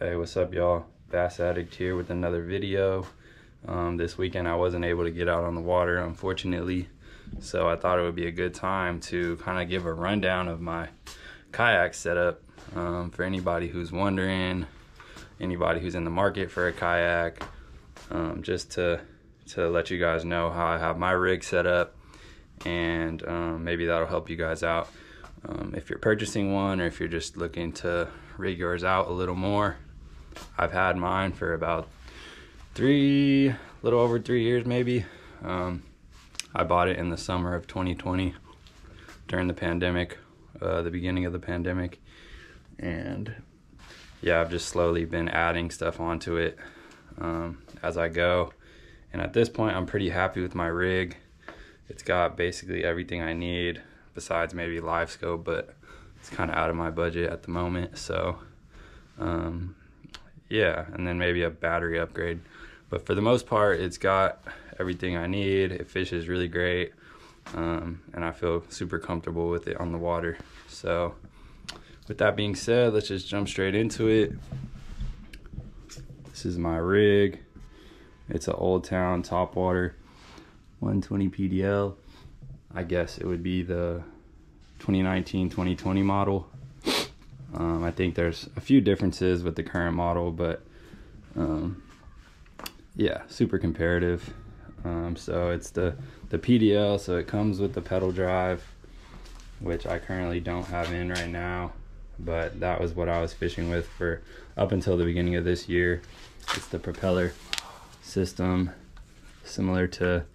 Hey, what's up y'all? Bass Addict here with another video. This weekend I wasn't able to get out on the water, unfortunately, so I thought it would be a good time to kind of give a rundown of my kayak setup for anybody who's wondering, anybody who's in the market for a kayak, just to let you guys know how I have my rig set up, and maybe that'll help you guys out if you're purchasing one or if you're just looking to rig yours out a little more. I've had mine for about a little over three years maybe. I bought it in the summer of 2020 during the pandemic, the beginning of the pandemic, and yeah, I've just slowly been adding stuff onto it as I go, and at this point I'm pretty happy with my rig. It's got basically everything I need besides maybe live scope, but it's kind of out of my budget at the moment, so yeah, and then maybe a battery upgrade. But for the most part, it's got everything I need. It fishes really great, and I feel super comfortable with it on the water. So with that being said, let's just jump straight into it. This is my rig. It's an Old Town Topwater 120 PDL. I guess it would be the 2019-2020 model. I think there's a few differences with the current model, but yeah, super comparative. So it's the PDL, so it comes with the pedal drive, which I currently don't have in right now, but that was what I was fishing with for up until the beginning of this year. It's the propeller system, similar to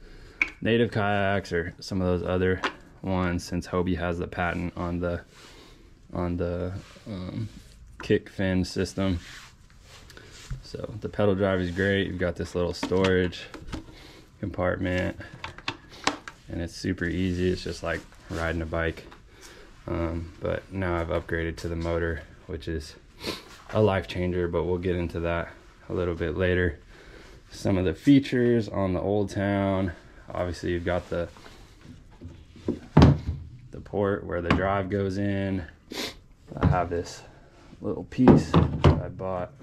native kayaks or some of those other ones, since Hobie has the patent on the kick fin system. So the pedal drive is great. You've got this little storage compartment and it's super easy. It's just like riding a bike. But now I've upgraded to the motor, which is a life changer, but we'll get into that a little bit later. Some of the features on the Old Town: obviously you've got the port where the drive goes in. I have this little piece that I bought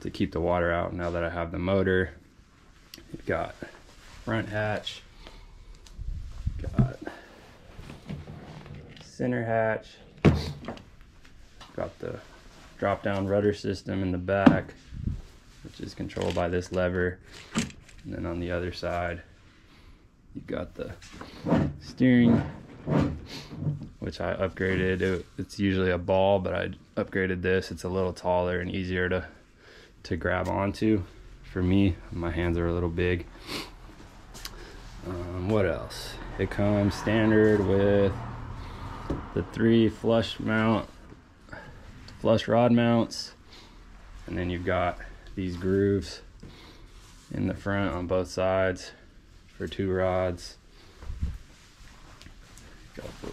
to keep the water out now that I have the motor. You've got front hatch, got center hatch, got the drop down rudder system in the back, which is controlled by this lever, and then on the other side you've got the steering, which I upgraded. It's usually a ball, but I upgraded this. It's a little taller and easier to grab onto. For me, my hands are a little big. What else? It comes standard with the three flush rod mounts, and then you've got these grooves in the front on both sides for two rods. Got the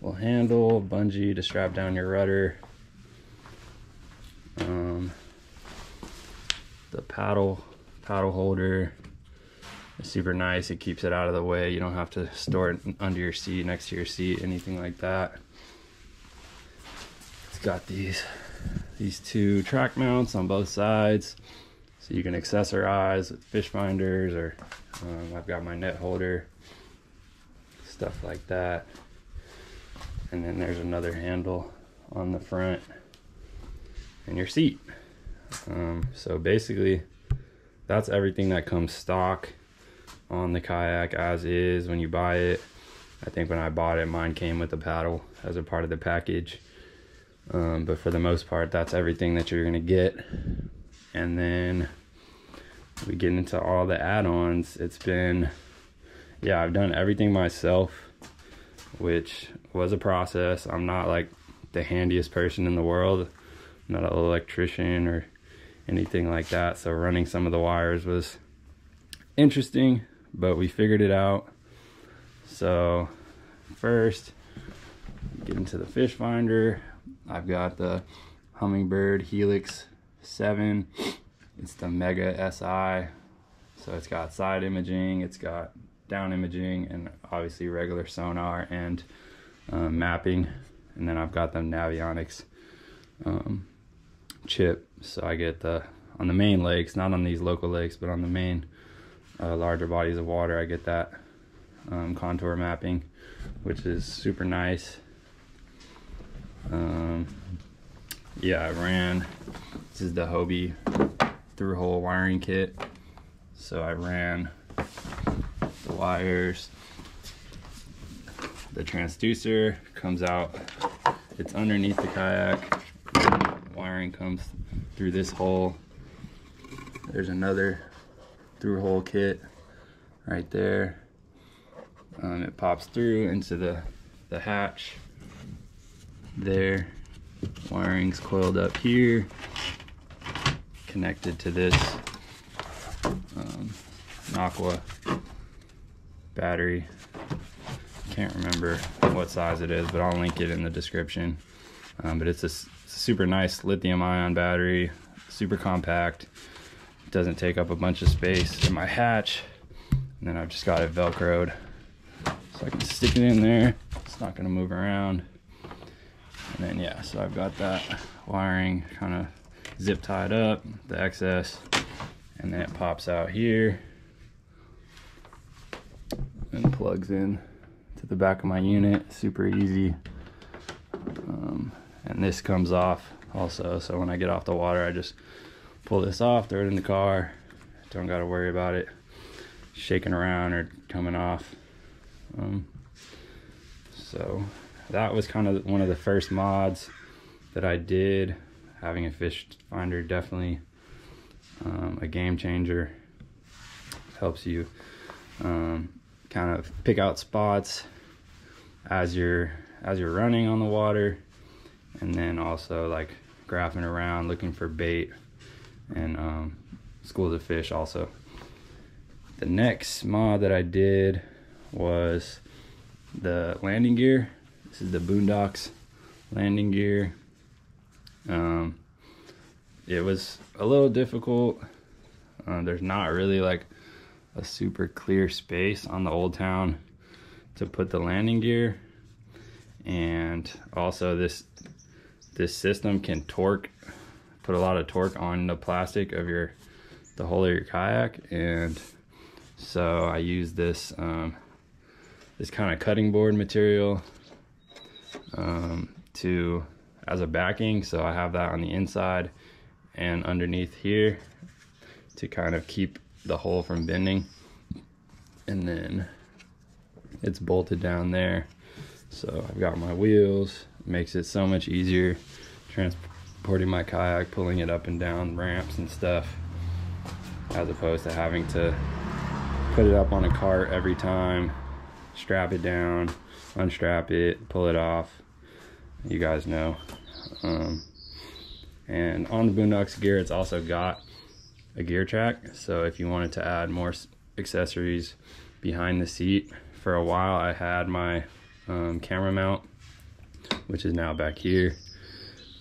little handle, bungee to strap down your rudder, the paddle holder is super nice. It keeps it out of the way. You don't have to store it under your seat, next to your seat, anything like that. It's got these two track mounts on both sides, so you can accessorize with fish finders, or I've got my net holder, stuff like that. And then there's another handle on the front and your seat. So basically that's everything that comes stock on the kayak as is when you buy it. I think when I bought it, mine came with a paddle as a part of the package, but for the most part that's everything that you're going to get. And then we get into all the add-ons. It's been, yeah, I've done everything myself, which was a process. I'm not like the handiest person in the world. I'm not an electrician or anything like that, so running some of the wires was interesting, but we figured it out. So first, get into the fish finder. I've got the Hummingbird Helix 7. It's the Mega SI, so it's got side imaging, it's got down imaging, and obviously regular sonar and mapping. And then I've got the Navionics chip, so I get the, on the main lakes, not on these local lakes, but on the main larger bodies of water, I get that contour mapping, which is super nice. Yeah, I ran, this is the Hobie through-hole wiring kit, so I ran the wires. The transducer comes out, it's underneath the kayak, wiring comes through this hole. There's another through-hole kit right there. It pops through into the hatch there. Wiring's coiled up here, connected to this Nokia battery. Can't remember what size it is, but I'll link it in the description. But it's a super nice lithium-ion battery, super compact, doesn't take up a bunch of space in my hatch. And then I've just got it velcroed, so I can stick it in there, it's not going to move around. And then yeah, so I've got that wiring kind of zip tied up, the excess, and then it pops out here and plugs in to the back of my unit, super easy. And this comes off also, so when I get off the water, I just pull this off, throw it in the car, don't got to worry about it shaking around or coming off. So that was kind of one of the first mods that I did. Having a Fish Finder, definitely a game changer. Helps you kind of pick out spots as you're running on the water, and then also like graphing around, looking for bait and schools of fish also. The next mod that I did was the landing gear. This is the Boondocks landing gear. It was a little difficult. There's not really like a super clear space on the Old Town to put the landing gear, and also this system can torque, put a lot of torque on the plastic of the hull of your kayak. And so I use this this kind of cutting board material as a backing, so I have that on the inside and underneath here to kind of keep the hull from bending, and then it's bolted down there. So I've got my wheels, makes it so much easier transporting my kayak, pulling it up and down ramps and stuff, as opposed to having to put it up on a cart every time, strap it down, unstrap it, pull it off. You guys know. And on the Boondocks gear, it's also got a gear track, so if you wanted to add more accessories behind the seat. For a while I had my camera mount, which is now back here.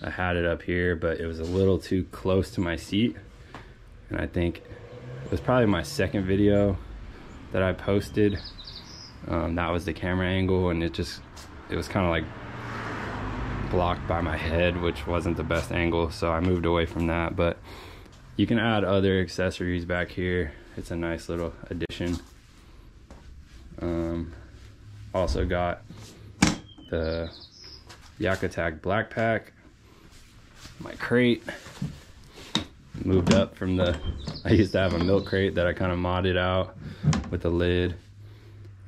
I had it up here, but it was a little too close to my seat, and I think it was probably my second video that I posted. That was the camera angle, and it was kind of like blocked by my head, which wasn't the best angle, so I moved away from that. But you can add other accessories back here. It's a nice little addition. Also got the Yak Attack Black Pack, my crate, moved up from I used to have a milk crate that I kind of modded out with a lid.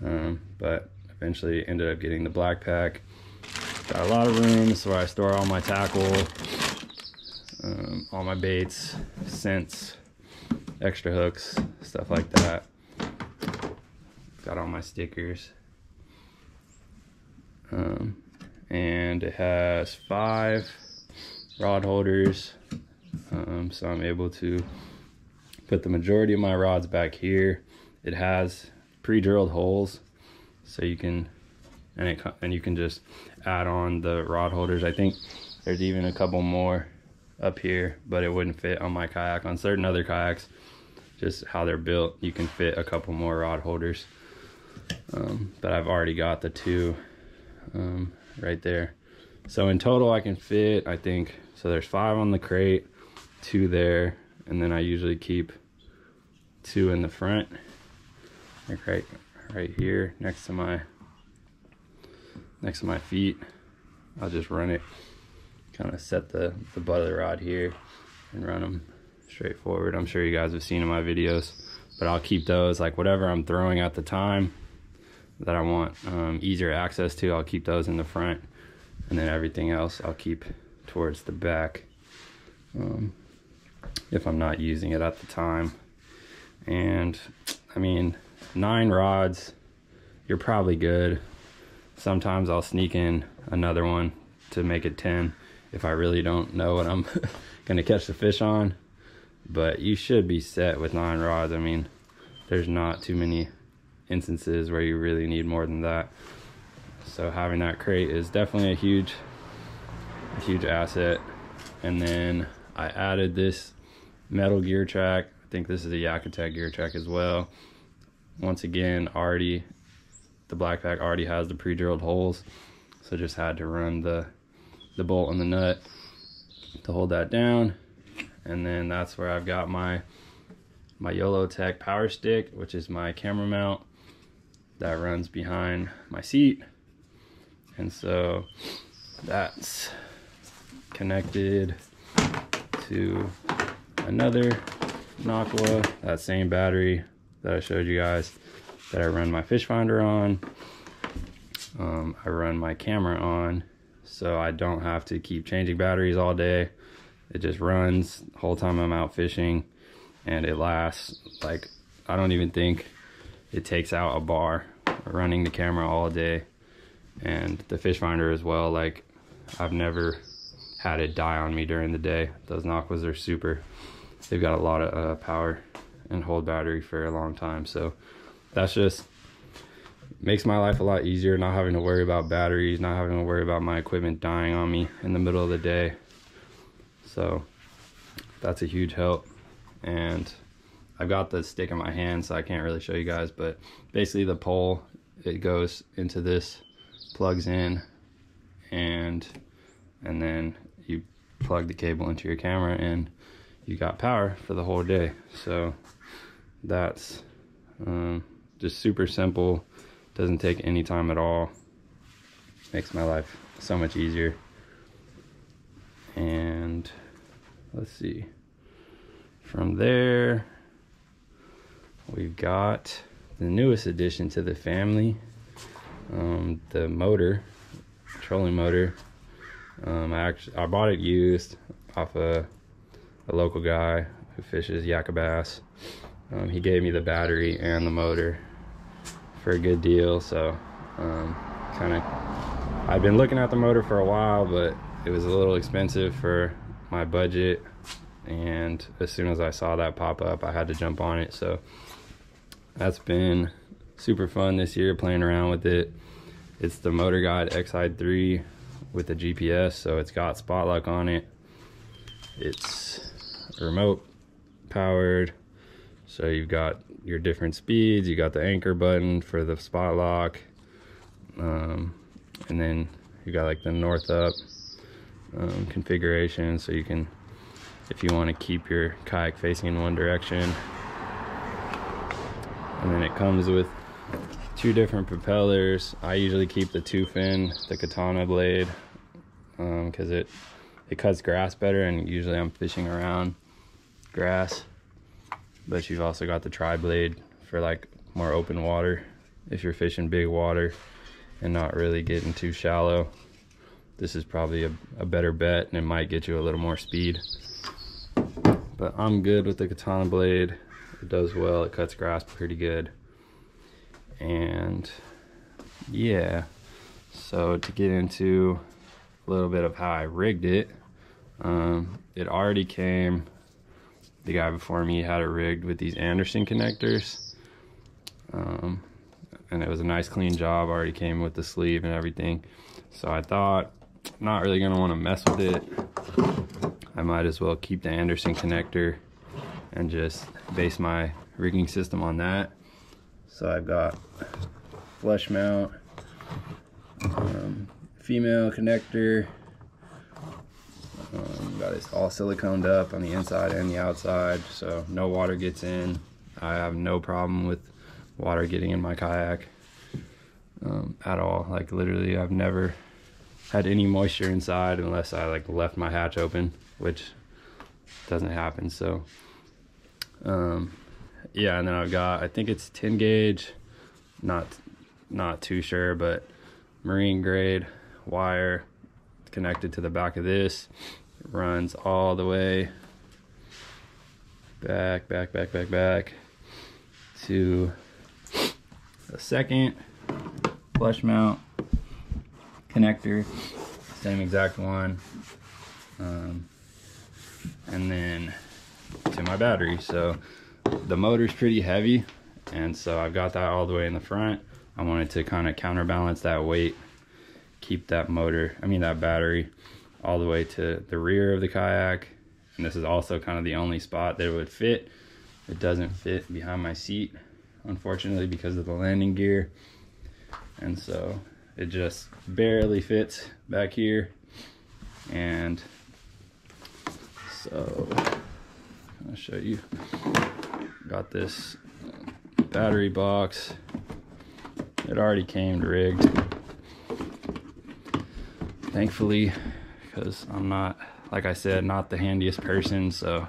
But eventually ended up getting the Black Pack. Got a lot of rooms where I store all my tackle, all my baits, scents, extra hooks, stuff like that. Got all my stickers. And it has 5 rod holders, so I'm able to put the majority of my rods back here. It has pre-drilled holes, so you can you can just add on the rod holders. I think there's even a couple more up here, but it wouldn't fit on my kayak. On certain other kayaks, just how they're built, you can fit a couple more rod holders, but I've already got the 2 right there, So in total I can fit, I think, so there's 5 on the crate, 2 there, and then I usually keep 2 in the front, like right here next to my feet. I'll just run it, kind of set the butt of the rod here and run them straight forward. I'm sure you guys have seen in my videos, but I'll keep those, like whatever I'm throwing at the time that I want easier access to, I'll keep those in the front, and then everything else I'll keep towards the back if I'm not using it at the time. And I mean, 9 rods, you're probably good. Sometimes I'll sneak in another one to make it 10 if I really don't know what I'm gonna catch the fish on, but you should be set with 9 rods. I mean, there's not too many instances where you really need more than that. So having that crate is definitely a huge asset. And then I added this metal gear track. I think this is a Yakutek gear track as well. Once again, already the Black Pack already has the pre-drilled holes, so just had to run the bolt and the nut to hold that down. And then that's where I've got my Yolo Tech power stick, which is my camera mount that runs behind my seat. And so that's connected to another Nokia, that same battery that I showed you guys that I run my Fish Finder on. I run my camera on, so I don't have to keep changing batteries all day. It just runs the whole time I'm out fishing, and it lasts, like, I don't even think it takes out a bar running the camera all day, and the Fish Finder as well. Like, I've never had it die on me during the day. Those Nokias are super, they've got a lot of power and hold battery for a long time. So that's just makes my life a lot easier, not having to worry about batteries, not having to worry about my equipment dying on me in the middle of the day. So that's a huge help. And I've got the stick in my hand, so I can't really show you guys, but basically the pole, it goes into this, plugs in, and then you plug the cable into your camera and you got power for the whole day. So that's just super simple, doesn't take any time at all, makes my life so much easier. And let's see, from there we've got the newest addition to the family, the motor, trolling motor. I bought it used off a local guy who fishes Yak Bass. He gave me the battery and the motor for a good deal. So I've been looking at the motor for a while, but it was a little expensive for my budget, and as soon as I saw that pop up, I had to jump on it. So that's been super fun this year, playing around with it. It's the MotorGuide XI3 with a GPS, so it's got spot lock on it. It's remote powered, so you've got your different speeds, you got the anchor button for the spot lock, and then you got like the north up configuration, so you can, if you want to keep your kayak facing in one direction. And then it comes with 2 different propellers. I usually keep the 2-fin, the Katana blade, because it cuts grass better, and usually I'm fishing around grass. But you've also got the tri-blade for like more open water, if you're fishing big water and not really getting too shallow. This is probably a better bet, and it might get you a little more speed. But I'm good with the Katana blade. It does well, it cuts grass pretty good. And yeah, so to get into a little bit of how I rigged it, it already came, the guy before me had it rigged with these Anderson connectors, and it was a nice clean job, already came with the sleeve and everything. So I thought, I'm not really gonna want to mess with it, I might as well keep the Anderson connector and just base my rigging system on that. So I've got flush mount, female connector. Got it all siliconed up on the inside and the outside, so no water gets in. I have no problem with water getting in my kayak at all. Like, literally, I've never had any moisture inside unless I like left my hatch open, which doesn't happen. So yeah, and then I've got, I think it's 10 gauge, not too sure, but marine grade wire connected to the back of this. It runs all the way back to the second flush mount connector, same exact one, and then to my battery. So the motor's pretty heavy, and so I've got that all the way in the front. I wanted to kind of counterbalance that weight, keep that motor, I mean that battery, all the way to the rear of the kayak. And this is also kind of the only spot that it would fit. It doesn't fit behind my seat, unfortunately, because of the landing gear. And so it just barely fits back here. And so I'll show you. Got this battery box. It already came rigged, thankfully, because I'm not, like I said, not the handiest person, so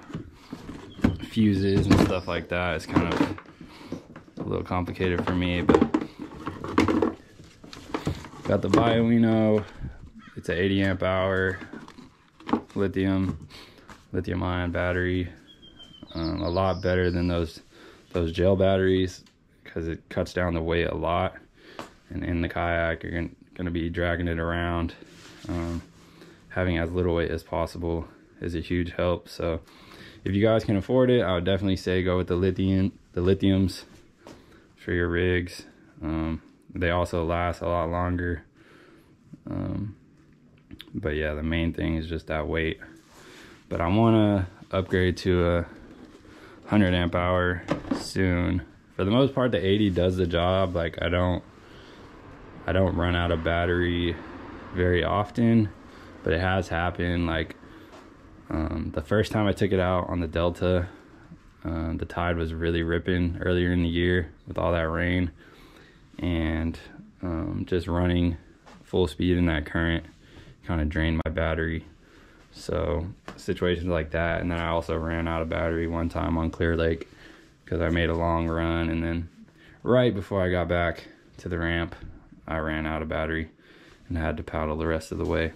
fuses and stuff like that is kind of a little complicated for me. But got the Bioino. It's an 80 amp hour lithium-ion battery. A lot better than those gel batteries, because it cuts down the weight a lot, and in the kayak you're gonna be dragging it around. Having as little weight as possible is a huge help. So if you guys can afford it, I would definitely say go with the lithiums for your rigs. They also last a lot longer. But yeah, the main thing is just that weight. But I want to upgrade to a 100 amp hour soon. For the most part, the 80 does the job. Like, I don't run out of battery very often, but it has happened. Like, the first time I took it out on the Delta, the tide was really ripping earlier in the year with all that rain, and just running full speed in that current kind of drained my battery. So situations like that. And then I also ran out of battery one time on Clear Lake because I made a long run, and then right before I got back to the ramp, I ran out of battery and had to paddle the rest of the way.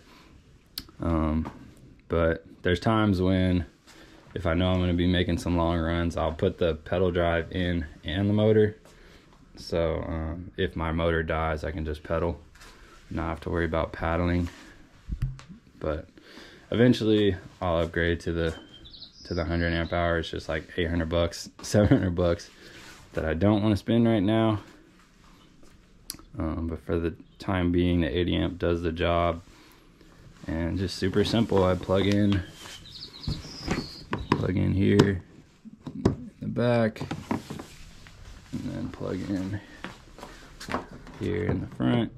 But there's times when, if I know I'm going to be making some long runs, I'll put the pedal drive in and the motor. So if my motor dies, I can just pedal, not have to worry about paddling. But eventually I'll upgrade to the 100 amp hour. It's just like $800, $700 that I don't want to spend right now. But for the time being, the 80 amp does the job, and just super simple. I plug in here in the back, and then plug in here in the front,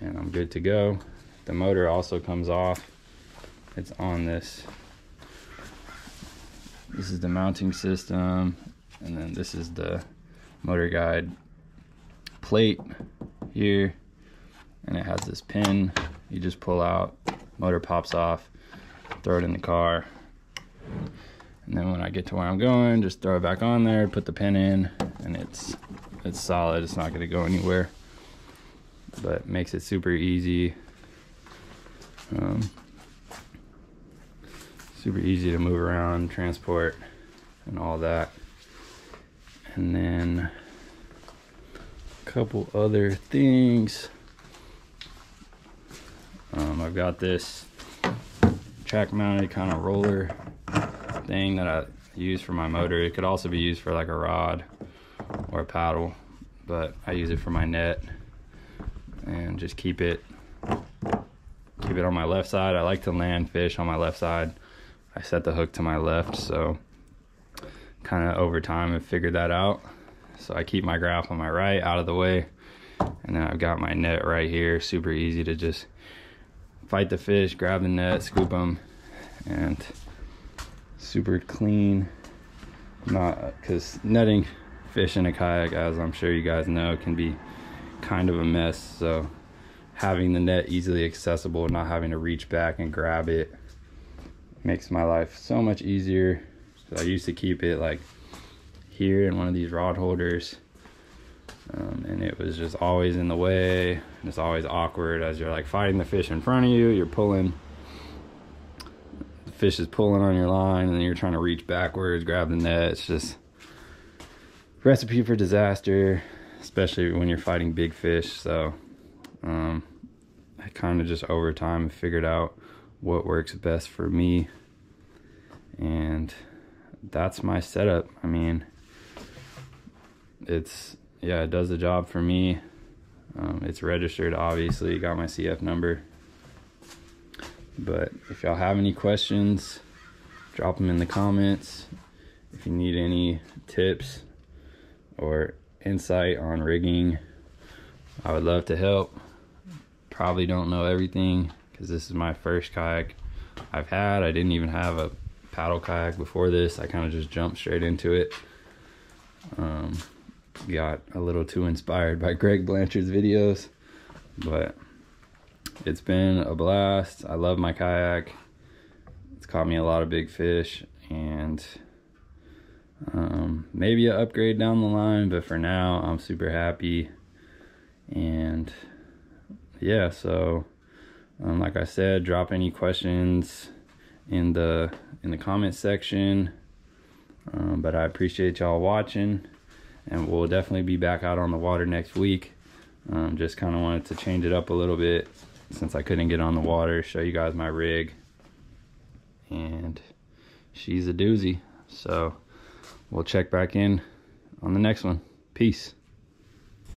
and I'm good to go. The motor also comes off. It's on this. This is the mounting system, and then this is the MotorGuide plate here, and it has this pin. You just pull out, motor pops off, throw it in the car, and then when I get to where I'm going, just throw it back on there, put the pin in, and it's solid. It's not going to go anywhere, but makes it super easy. Super easy to move around, transport, and all that. And then a couple other things. I've got this track mounted kind of roller thing that I use for my motor. It could also be used for like a rod or a paddle, but I use it for my net, and just keep it on my left side. I like to land fish on my left side. I set the hook to my left, so kind of over time I figured that out. So I keep my graph on my right, out of the way, And then I've got my net right here, super easy to just fight the fish, grab the net, scoop them, and super clean. Not, because netting fish in a kayak, as I'm sure you guys know, can be kind of a mess. So having the net easily accessible, not having to reach back and grab it, makes my life so much easier. So I used to keep it like here in one of these rod holders, and it was just always in the way, and it's always awkward as you're like fighting the fish in front of you, you're pulling, the fish is pulling on your line, and then you're trying to reach backwards, grab the net. It's just recipe for disaster, especially when you're fighting big fish. So I kind of just over time figured out what works best for me, and that's my setup. I mean, it's, yeah, it does the job for me. It's registered, obviously, got my CF number. But if y'all have any questions, drop them in the comments. If you need any tips or insight on rigging, I would love to help. Probably don't know everything, because this is my first kayak I've had. I didn't even have a paddle kayak before this. I kind of just jumped straight into it. Got a little too inspired by Greg Blanchard's videos, but it's been a blast. I love my kayak. It's caught me a lot of big fish, and maybe an upgrade down the line, but for now I'm super happy. And yeah, so like I said, drop any questions in the comment section. But I appreciate y'all watching, and we'll definitely be back out on the water next week. Just kind of wanted to change it up a little bit since I couldn't get on the water, show you guys my rig, and she's a doozy. So we'll check back in on the next one. Peace.